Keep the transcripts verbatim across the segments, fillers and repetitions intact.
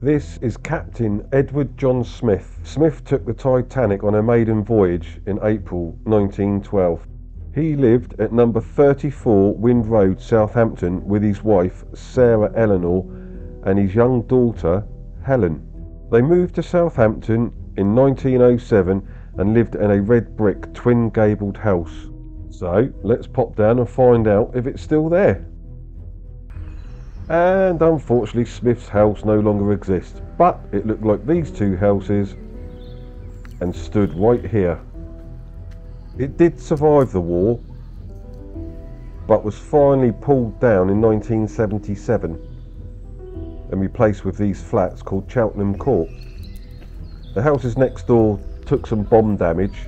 This is Captain Edward John Smith. Smith took the Titanic on her maiden voyage in April nineteen twelve. He lived at number thirty-four Winn Road, Southampton, with his wife Sarah Eleanor and his young daughter Helen. They moved to Southampton in nineteen oh seven and lived in a red brick twin gabled house. So let's pop down and find out if it's still there. And unfortunately, Smith's house no longer exists, but it looked like these two houses and stood right here. It did survive the war, but was finally pulled down in nineteen seventy-seven and replaced with these flats called Cheltenham Court. The houses next door took some bomb damage,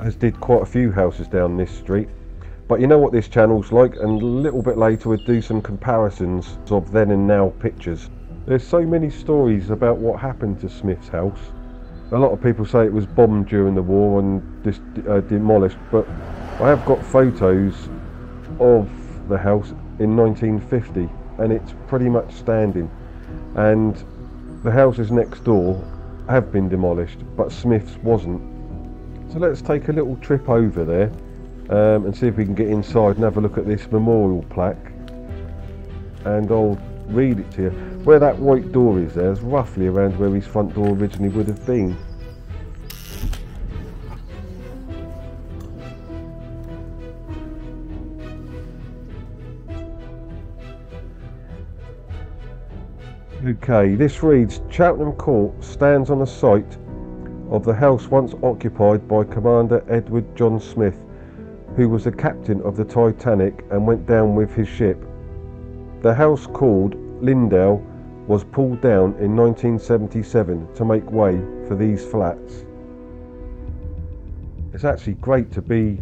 as did quite a few houses down this street. But you know what this channel's like, and a little bit later we'll do some comparisons of then and now pictures. There's so many stories about what happened to Smith's house. A lot of people say it was bombed during the war and just uh, demolished, but I have got photos of the house in nineteen fifty and it's pretty much standing. And the houses next door have been demolished, but Smith's wasn't. So let's take a little trip over there. Um, and see if we can get inside and have a look at this memorial plaque, and I'll read it to you. Where that white door is there is roughly around where his front door originally would have been. Okay, this reads, Cheltenham Court stands on the site of the house once occupied by Commander Edward John Smith, who was the captain of the Titanic and went down with his ship. The house called Lindell was pulled down in nineteen seventy-seven to make way for these flats. It's actually great to be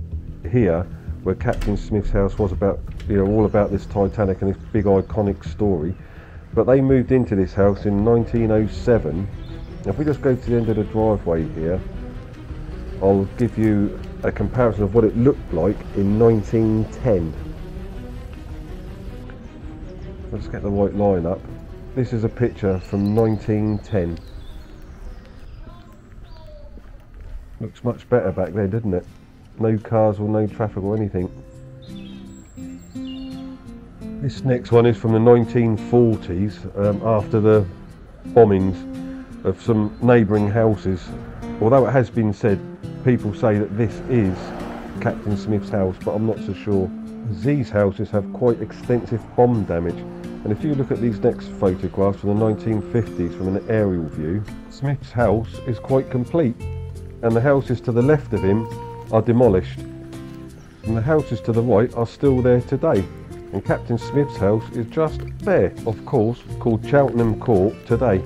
here where Captain Smith's house was, about, you know, all about this Titanic and this big iconic story. But they moved into this house in nineteen oh seven. If we just go to the end of the driveway here, I'll give you a comparison of what it looked like in nineteen ten. Let's get the right line up. This is a picture from nineteen ten. Looks much better back there, doesn't it? No cars or no traffic or anything. This next one is from the nineteen forties, um, after the bombings of some neighbouring houses. Although it has been said, people say that this is Captain Smith's house, but I'm not so sure. These houses have quite extensive bomb damage, and if you look at these next photographs from the nineteen fifties from an aerial view, Smith's house is quite complete, and the houses to the left of him are demolished, and the houses to the right are still there today. And Captain Smith's house is just there, of course, called Cheltenham Court today.